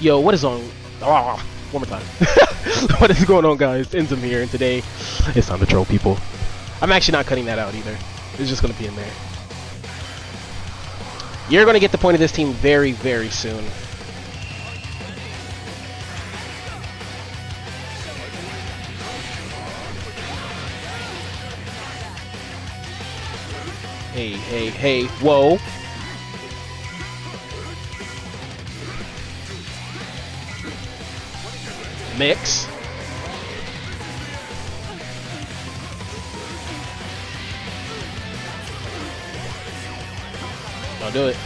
Yo, what is on? Oh, one more time. What is going on, guys? Inzem here, and today it's time to troll people. I'm actually not cutting that out either. It's just gonna be in there. You're gonna get the point of this team very, very soon. Hey, hey, hey! Whoa! Mix. I'll do it.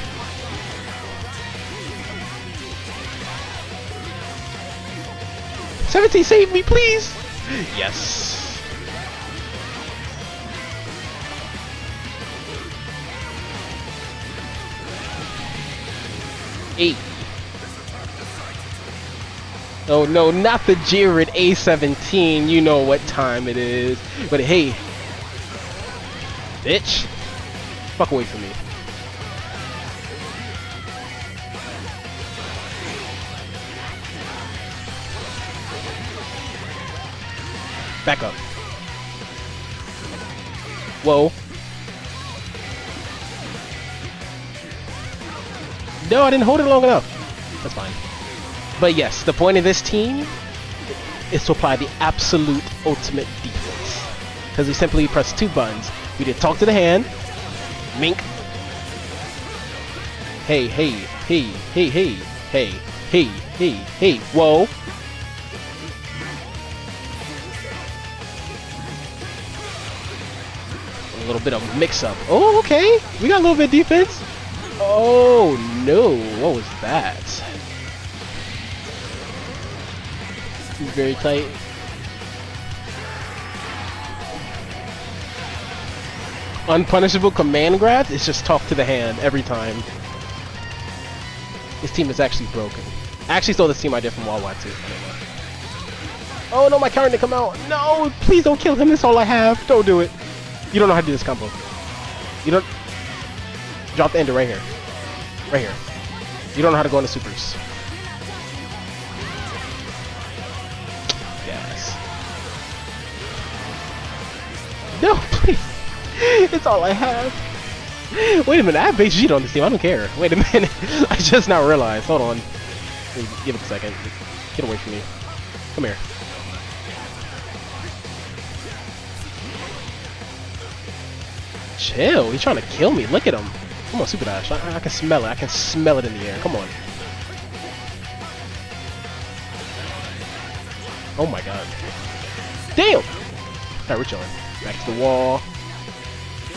'17, save me, please. Yes. Eight. Oh no, not the Jiren A17. You know what time it is. But hey, bitch, fuck away from me. Back up. Whoa. No, I didn't hold it long enough. That's fine. But yes, the point of this team is to apply the absolute ultimate defense. Because we simply press two buttons. We did talk to the hand. Mink. Hey, hey, hey, hey, hey, hey, hey, hey, hey. Whoa. A little bit of mix up. Oh, okay. We got a little bit of defense. Oh no, what was that? Very tight. Unpunishable command grabs? It's just talk to the hand every time. This team is actually broken. I actually stole this team I did from Wawa too. I don't know. Oh no, my character didn't come out. No, please don't kill him. That's all I have. Don't do it. You don't know how to do this combo. You don't. Drop the ender right here. Right here. You don't know how to go into supers. Yes. No, please. It's all I have. Wait a minute. I have Vegito on this team. I don't care. Wait a minute. I just now realized. Hold on. Give it a second. Get away from me. Come here. Chill. He's trying to kill me. Look at him. Come on, super dash. I can smell it. I can smell it in the air. Come on. Oh my god. Damn! Alright, we're chilling. Back to the wall.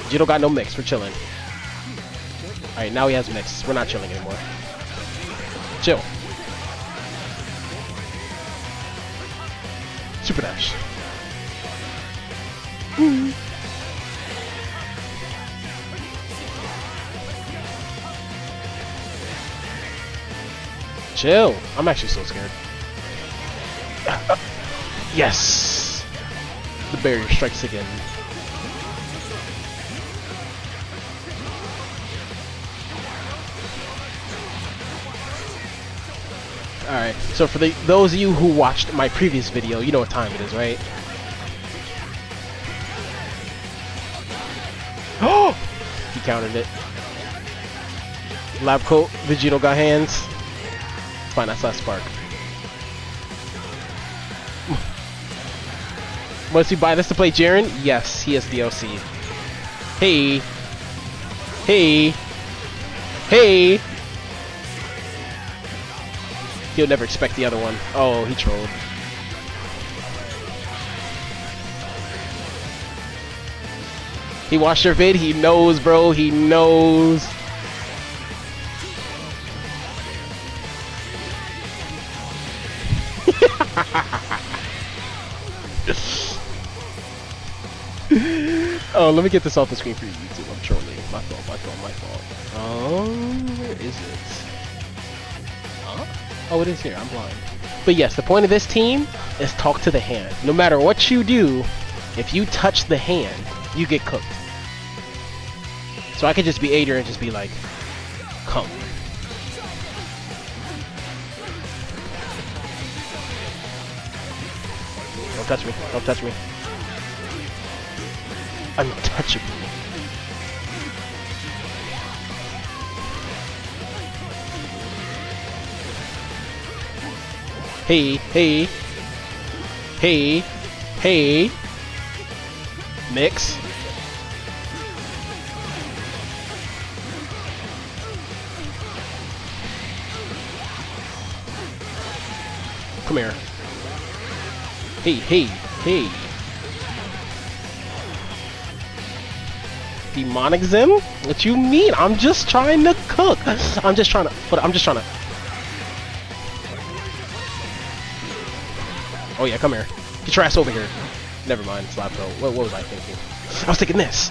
Vegito got no mix. We're chilling. Alright, now he has mix. We're not chilling anymore. Chill. Super dash. Chill. I'm actually so scared. Yes! The barrier strikes again. Alright, so for those of you who watched my previous video, you know what time it is, right? Oh! He countered it. Lab coat. Vegito got hands. Fine, I saw spark. Must we buy this to play Jiren? Yes, he is DLC. Hey. Hey. Hey. He'll never expect the other one. Oh, he trolled. He watched your vid? He knows, bro. He knows. Oh, let me get this off the screen for you, YouTube. I'm trolling. My fault, my fault, my fault. Where is it? Huh? Oh, it is here. I'm blind. But yes, the point of this team is talk to the hand. No matter what you do, if you touch the hand, you get cooked. So I could just be Ader and just be like, come. Don't touch me. Don't touch me. Untouchable. Hey, hey, hey, hey. Mix. Come here. Hey, hey, hey. Demonic Zim? What you mean? I'm just trying to cook. I'm just trying to. I'm just trying to. Oh yeah, come here. Get your ass over here. Never mind, slap bro. What was I thinking? I was thinking this.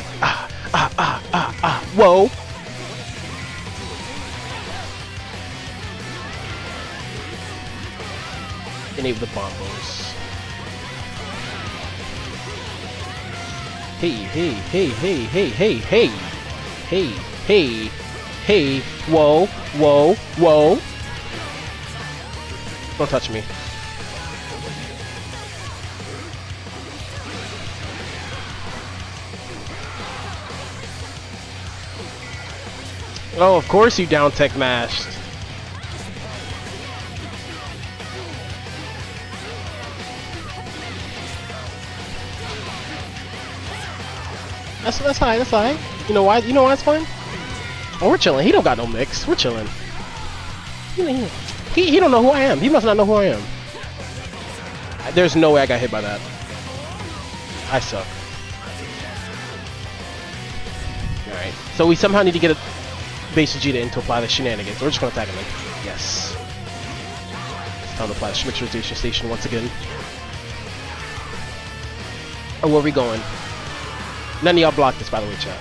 Whoa. Enable the bombos. Hey, hey, hey, hey, hey, hey, hey. Hey, hey, hey. Whoa, whoa, whoa. Don't touch me. Oh, of course you down tech mashed. That's high, that's high. You know why? You know why it's fine? Oh, we're chilling. He don't got no mix. We're chilling. He don't know who I am. He must not know who I am. There's no way I got hit by that. I suck. All right. So we somehow need to get a base Vegeta in to apply the shenanigans. We're just gonna attack him. Yes. It's time to apply the schmixerization station once again. Oh, where are we going? None of y'all blocked this, by the way, chat.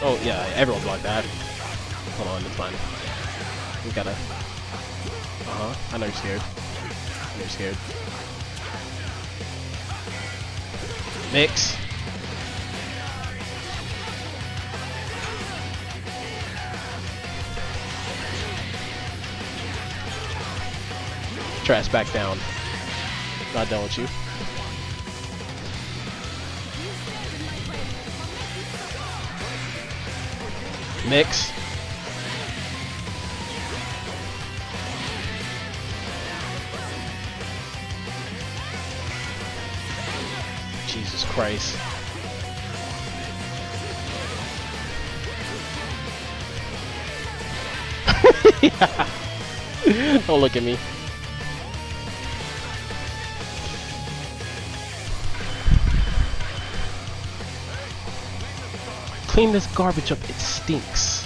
Oh, yeah, everyone blocked that. Hold on, it's fine. We gotta... I know you're scared. I know you're scared. Mix. Trash back down. Not done with you. Mix. Jesus Christ. Yeah. Don't look at me. Clean this garbage up, it stinks.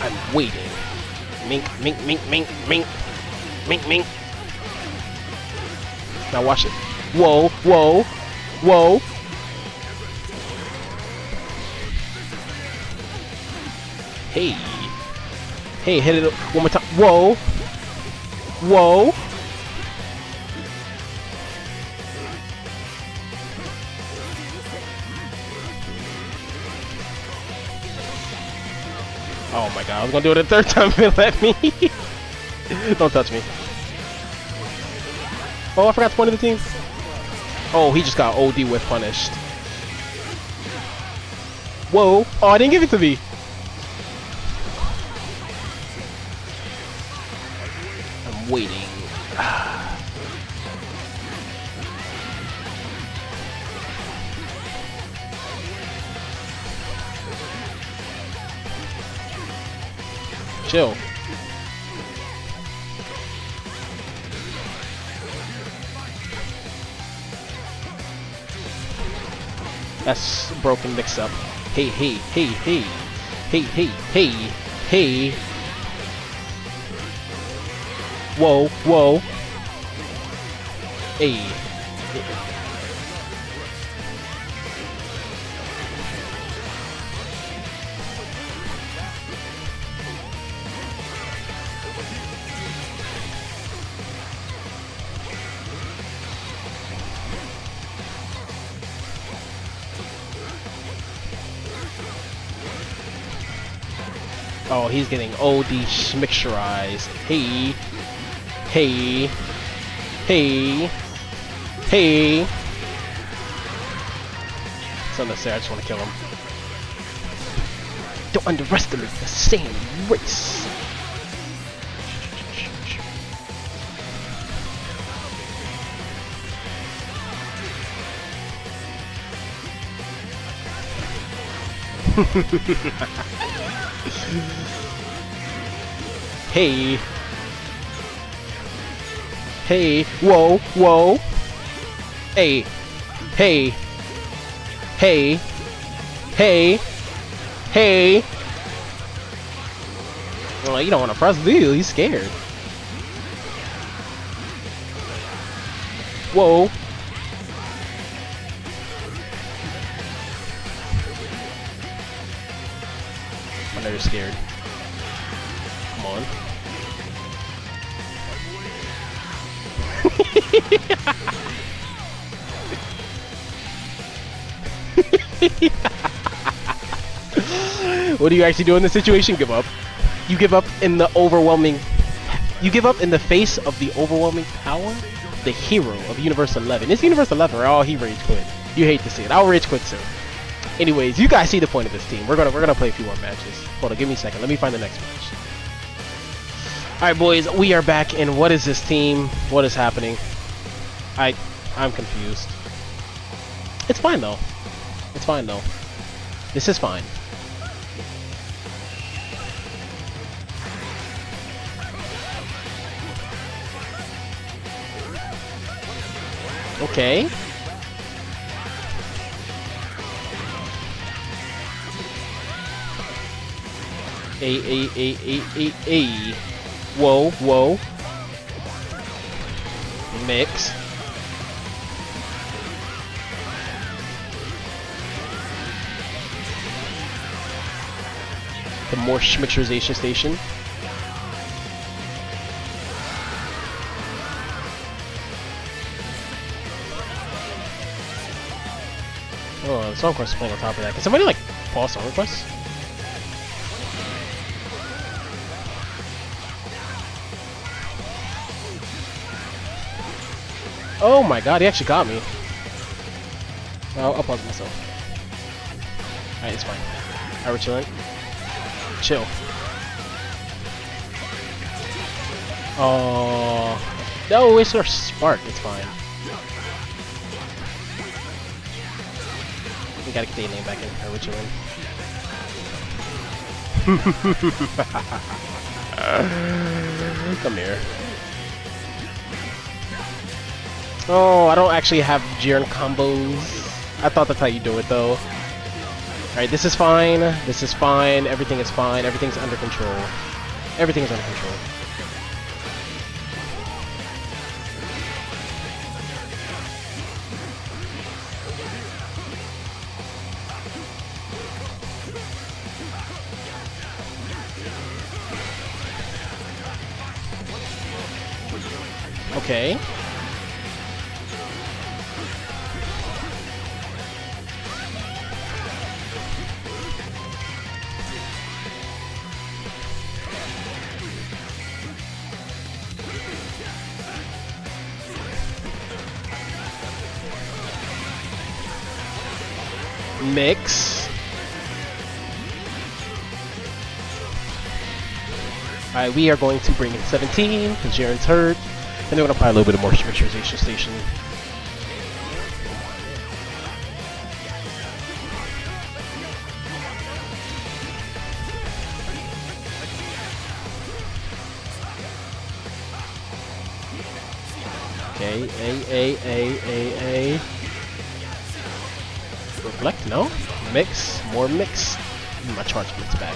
I'm waiting. Mink, mink, mink, mink, mink, mink, mink. Now watch it. Whoa, whoa, whoa. Hey. Hey, hit it one more time. Whoa. Whoa. Oh my god, I was gonna do it a third time if it let me. Don't touch me. Oh, I forgot to point to the team. Oh, he just got OD whiff punished. Whoa. Oh, I didn't give it to me. I'm waiting. Chill. That's broken mix up. Hey, hey, hey, hey. Hey, hey, hey, hey. Whoa, whoa. Hey. Oh, he's getting OD schmixturized. Hey. Hey. Hey. Hey. It's unnecessary, I just want to kill him. Don't underestimate the same race. Hey. Hey. Whoa. Whoa. Hey. Hey. Hey. Hey. Hey. Well, you don't want to press V. He's scared. Whoa. I know you're scared. Come on. What do you actually do in this situation? Give up. You give up in the overwhelming... You give up in the face of the overwhelming power? The hero of Universe 11. It's Universe 11, right? Oh, he rage quit. You hate to see it. I'll rage quit soon. Anyways, you guys see the point of this team. We're gonna play a few more matches. Hold on, give me a second. Let me find the next match. Alright, boys, we are back. And what is this team? What is happening? I'm confused. It's fine though. It's fine though. This is fine. Okay. A. Whoa, whoa. Mix. The more schmixerization station. Oh, the song request is playing on top of that. Can somebody, like, pause song requests? Oh my god, he actually got me. I'll pause myself. Alright, it's fine. Alright, we're chilling. Chill. Oh. No, it's our spark. It's fine. We gotta get the name back in. Alright, we're chilling. Come here. Oh, I don't actually have Jiren combos. I thought that's how you do it, though. Alright, this is fine. This is fine. Everything is fine. Everything's under control. Everything's under control. Okay. Mix. Alright, we are going to bring in 17 because Jiren's hurt. And they're going to apply a little bit more mixturization station. Okay, A. Reflect, no? Mix, more mix. My charge mix back.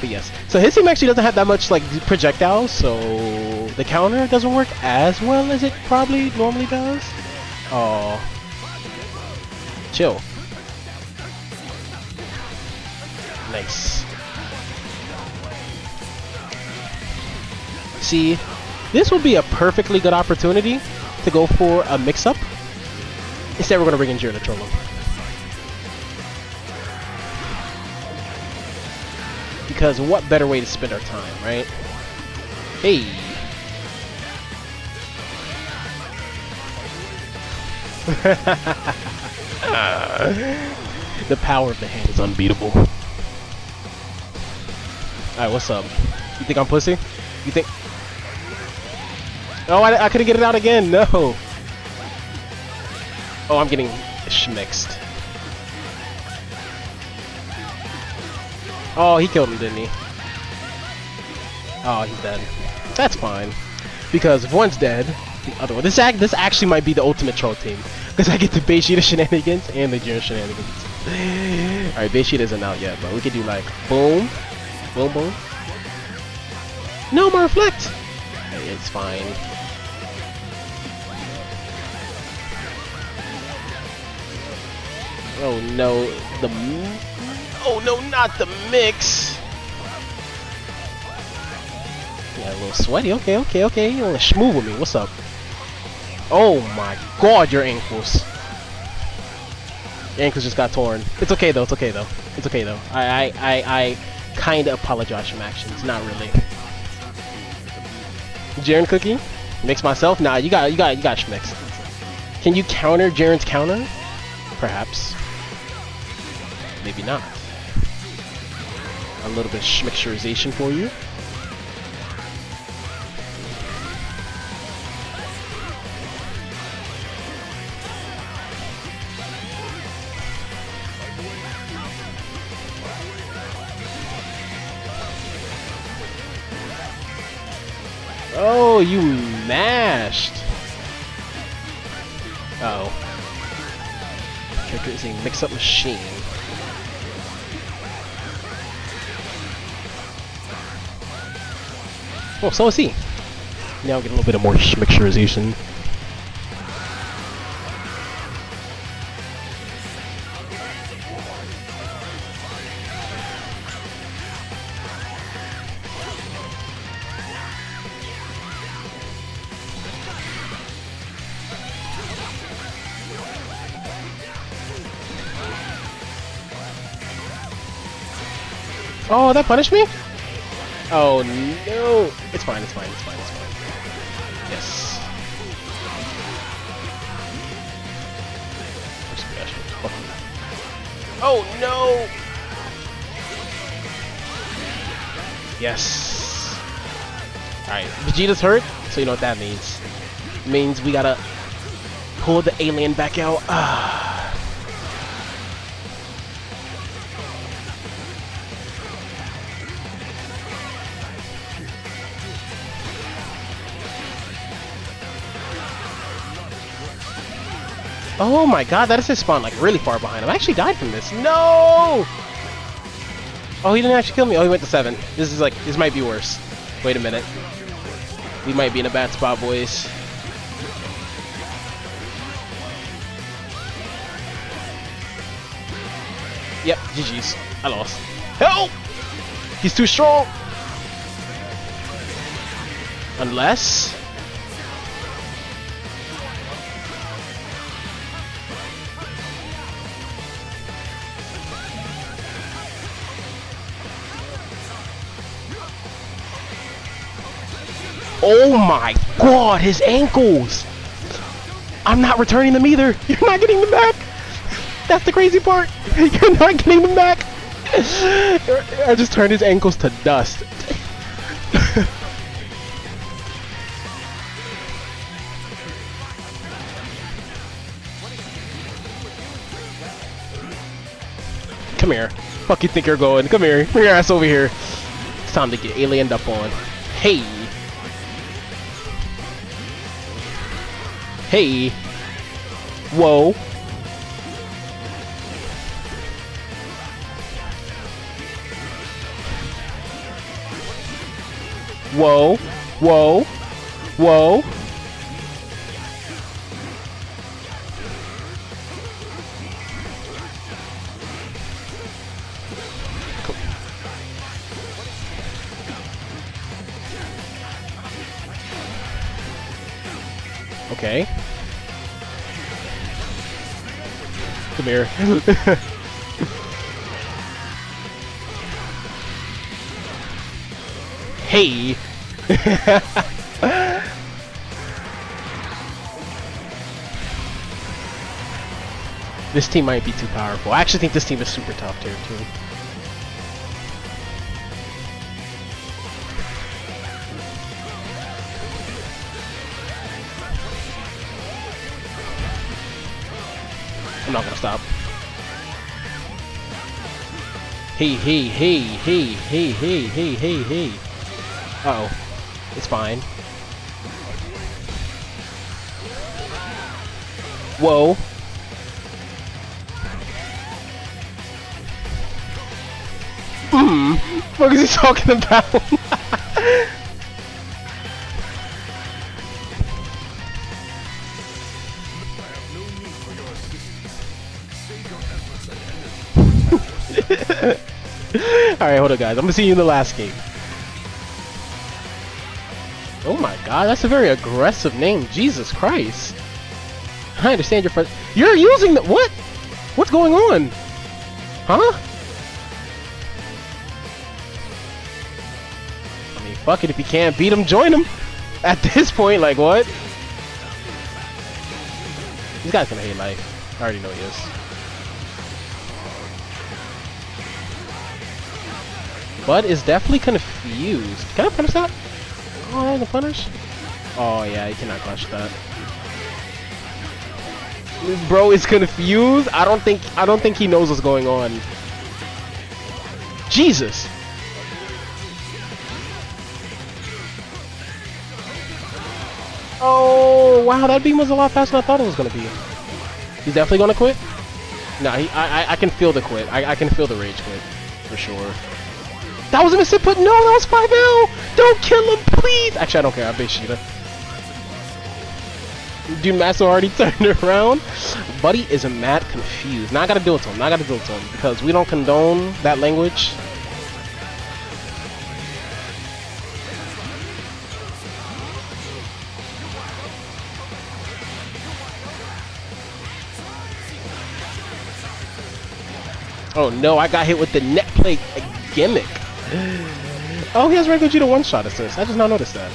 But yes. So his team actually doesn't have that much like projectiles, so the counter doesn't work as well as it probably normally does. Oh. Chill. Nice. See, this would be a perfectly good opportunity to go for a mix-up. Instead, we're going to bring in Jiren to troll him. because what better way to spend our time, right? Hey! The power of the hand is unbeatable. Alright, what's up? You think I'm pussy? You think... Oh, I couldn't get it out again, no! Oh, I'm getting schmixed. Oh, he killed him, didn't he? Oh, he's dead. That's fine. Because if one's dead, the other one... This actually might be the ultimate troll team. Because I get the Vegeta shenanigans and the Jiren shenanigans. Alright, Vegeta isn't out yet, but we could do like... Boom. Boom, boom. No more reflect! Hey, it's fine. Oh no, the... Oh no, not the mix! Yeah, a little sweaty, okay. You wanna schmoo with me, what's up? Oh my god, your ankles! Your ankles just got torn. It's okay though, I kinda apologize for my actions, not really. Jiren cookie? Mix myself? Nah, you got schmixed. Can you counter Jiren's counter? Perhaps. Maybe not. A little bit of schmixturization for you. Oh, you mashed! Uh-oh. Character is a mix-up machine. Oh, so is he! Now we get a little bit of more schmixturization. Oh, that punished me? Oh no! It's fine. Yes. Oh no! Yes! Alright, Vegeta's hurt, so you know what that means. It means we gotta pull the alien back out. Oh my god, that is his spawn, like, really far behind him. I actually died from this. No! Oh, he didn't actually kill me. Oh, he went to 7. This is like, this might be worse. Wait a minute. We might be in a bad spot, boys. Yep, GG's. I lost. Help! He's too strong! Unless... Oh my god, his ankles! I'm not returning them either! You're not getting them back! That's the crazy part! You're not getting them back! I just turned his ankles to dust. Come here. Fuck you think you're going? Come here. Bring your ass over here. It's time to get aliened up on. Hey! Hey! Whoa! Whoa! Whoa! Whoa! Okay. Come here. Hey! This team might be too powerful. I actually think this team is super top tier too. I'm not gonna stop. Hey, hey, hey, hey, hey, hey, hey, hey, hey. Uh-oh. It's fine. Whoa. What is he talking about? Alright, hold on guys, I'm gonna see you in the last game. Oh my god, that's a very aggressive name, Jesus Christ. I understand your first. You're using the— what? What's going on? Huh? I mean, fuck it, if you can't beat him, join him. At this point, like what? This guy's gonna hate life. I already know he is. Bud is definitely confused. Can I punish that? Oh, I can punish? Oh yeah, you cannot clutch that. This bro is confused. I don't think he knows what's going on. Jesus. Oh wow, that beam was a lot faster than I thought it was gonna be. He's definitely gonna quit? Nah, I can feel the quit. I can feel the rage quit for sure. That was a miss input. No, that was 5L. Don't kill him, please. Actually, I don't care. I base Vegeta. Dude, Master already turned around. Buddy is mad confused. Now I gotta do it to him. Now I gotta do it to him because we don't condone that language. Oh no! I got hit with the net plate gimmick. Oh, he has regular Vegeta one-shot assist. I just not noticed that.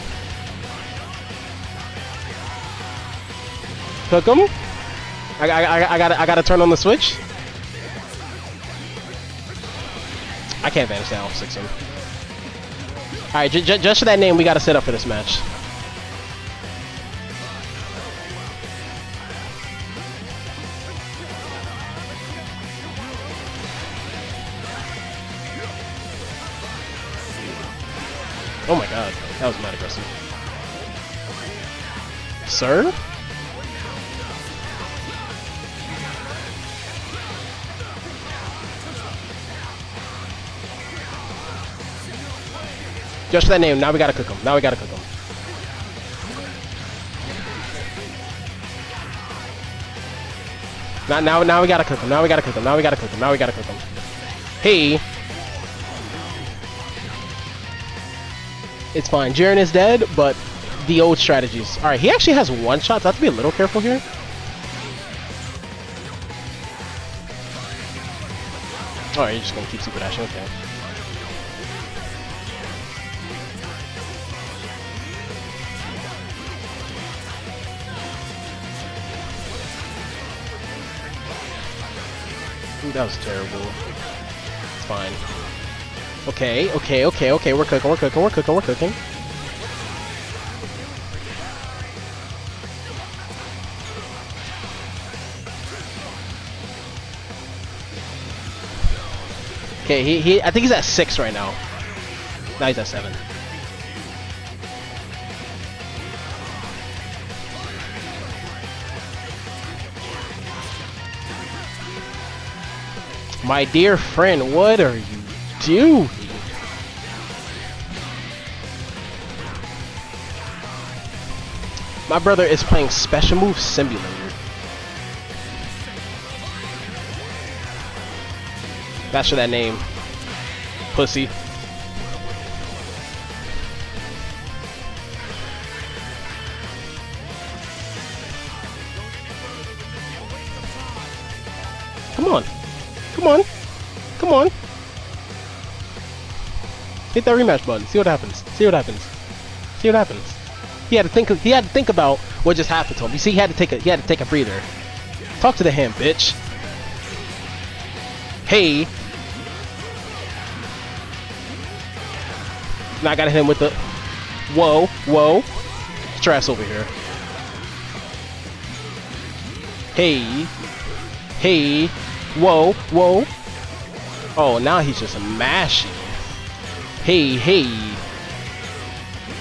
Cook him. I gotta turn on the switch. I can't vanish that. I'll six him. All right, just for that name, we gotta set up for this match. Oh my god, that was mad aggressive. Sir? Just for that name, now we gotta cook him. Now we gotta cook him. Now we gotta cook him. Now we gotta cook him. Now we gotta cook him. Now we gotta cook him. Hey! It's fine. Jiren is dead, but the old strategies. Alright, he actually has one shot, so I have to be a little careful here. Alright, you're just gonna keep super dashing, okay. Ooh, that was terrible. It's fine. Okay, okay, okay, okay, we're cooking, we're cooking, we're cooking, we're cooking. Okay, I think he's at 6 right now. Now he's at 7. My dear friend, what are you? Dude. My brother is playing Special Move Simulator. That's for that name. Pussy. Come on. Come on. Come on. Hit that rematch button. See what happens. See what happens. See what happens. He had to think about what just happened to him. You see, he had to take a breather. Talk to the hand, bitch. Hey. Now I gotta hit him with the... Whoa, whoa. Trash over here. Hey. Hey. Whoa, whoa. Oh, now he's just mashing. Hey, hey.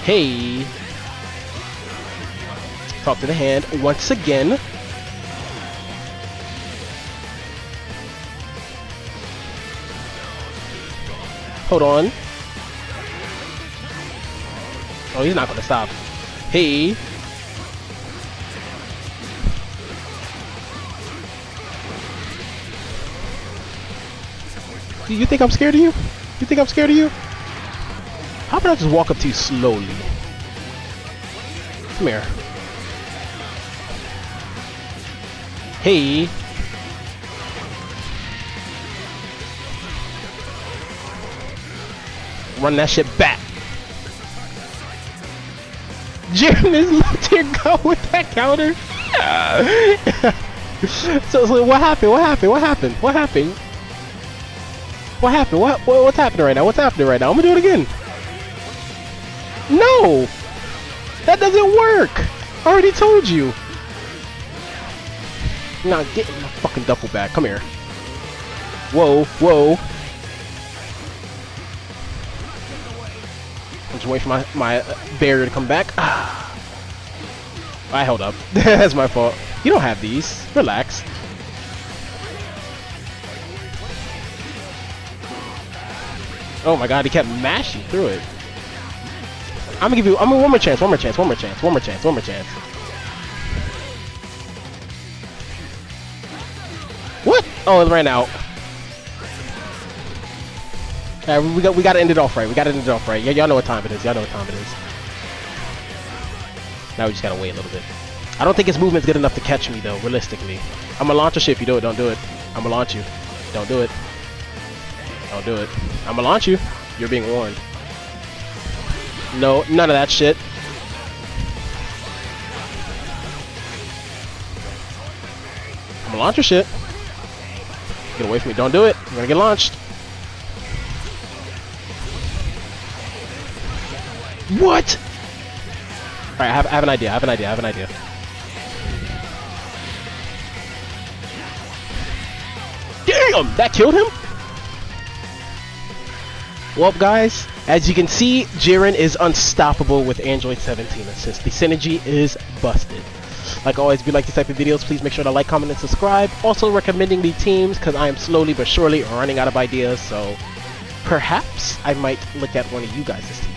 Hey. Talk to the hand once again. Hold on. Oh, he's not gonna stop. Hey. You think I'm scared of you? You think I'm scared of you? How about I just walk up to you slowly? Come here. Hey. Run that shit back. Jiren is left here go with that counter. So what happened? What happened? What happened? What happened? What happened? What's happening right now? What's happening right now? I'm gonna do it again. No! That doesn't work! I already told you. Now get in my fucking duffel bag. Come here. Whoa, whoa. I'm just waiting for my barrier to come back. Ah. I held up. That's my fault. You don't have these. Relax. Oh my god, he kept mashing through it. I'm gonna give you one more chance, one more chance. What? Oh, it ran out. All right, we gotta end it off right. Y'all know what time it is. Now we just gotta wait a little bit. I don't think his movement's good enough to catch me though, realistically. I'm gonna launch your shit if you do it. Don't do it. I'm gonna launch you. Don't do it. Don't do it. I'm gonna launch you. You're being warned. No, none of that shit. I'm gonna launch your shit. Get away from me. Don't do it. You're gonna get launched. What? Alright, I have an idea. Damn! That killed him? Well, guys, as you can see, Jiren is unstoppable with Android 17 assist. The synergy is busted. Like always, if you like these type of videos, please make sure to like, comment, and subscribe. Also recommending the teams, because I am slowly but surely running out of ideas, so perhaps I might look at one of you guys' teams.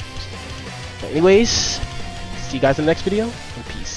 But anyways, see you guys in the next video, and peace.